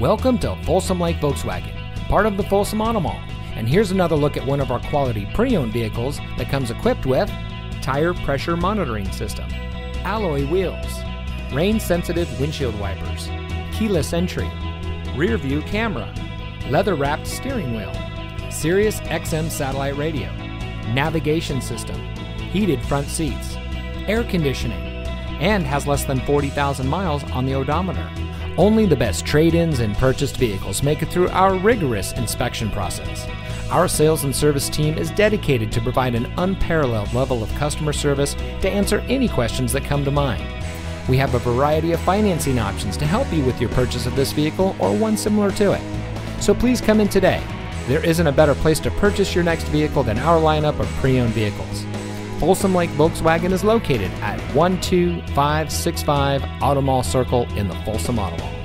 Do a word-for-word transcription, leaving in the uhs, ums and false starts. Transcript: Welcome to Folsom Lake Volkswagen, part of the Folsom Auto Mall, and here's another look at one of our quality pre-owned vehicles that comes equipped with tire pressure monitoring system, alloy wheels, rain-sensitive windshield wipers, keyless entry, rear view camera, leather-wrapped steering wheel, Sirius X M satellite radio, navigation system, heated front seats, air conditioning, and has less than forty thousand miles on the odometer. Only the best trade-ins and purchased vehicles make it through our rigorous inspection process. Our sales and service team is dedicated to provide an unparalleled level of customer service to answer any questions that come to mind. We have a variety of financing options to help you with your purchase of this vehicle or one similar to it. So please come in today. There isn't a better place to purchase your next vehicle than our lineup of pre-owned vehicles. Folsom Lake Volkswagen is located at one two five six five Auto Mall Circle in the Folsom Auto Mall.